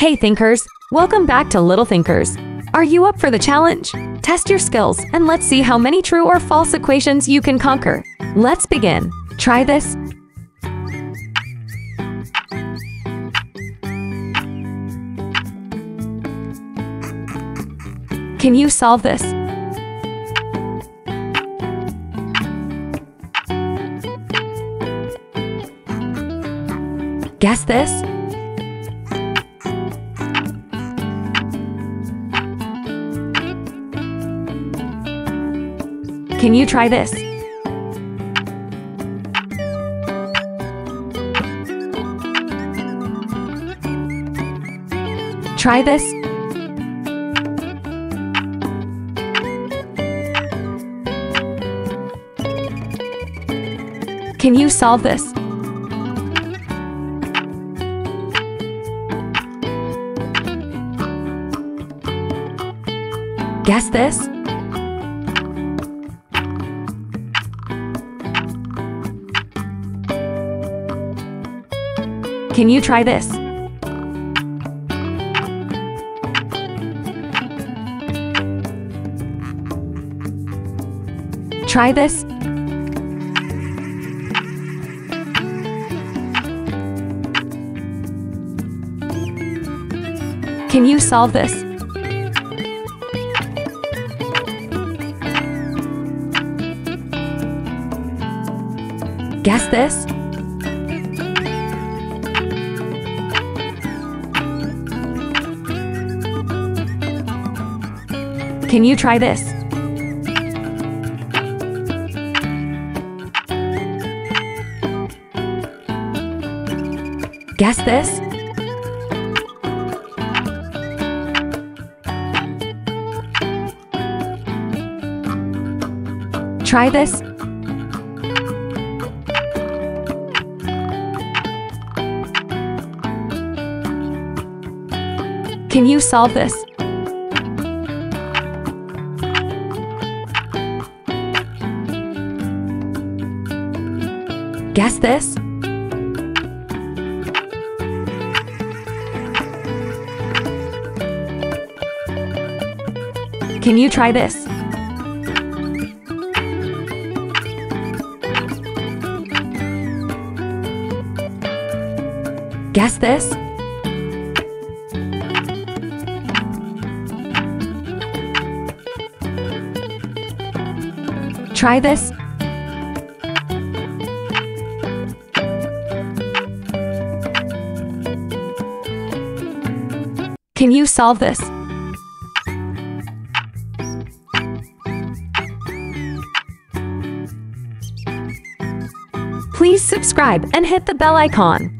Hey thinkers, welcome back to Little Thinkers. Are you up for the challenge? Test your skills and let's see how many true or false equations you can conquer. Let's begin. Try this. Can you solve this? Guess this? Can you try this? Try this. Can you solve this? Guess this? Can you try this? Try this? Can you solve this? Guess this? Can you try this? Guess this? Try this? Can you solve this? Guess this? Can you try this? Guess this? Try this? Can you solve this? Please subscribe and hit the bell icon.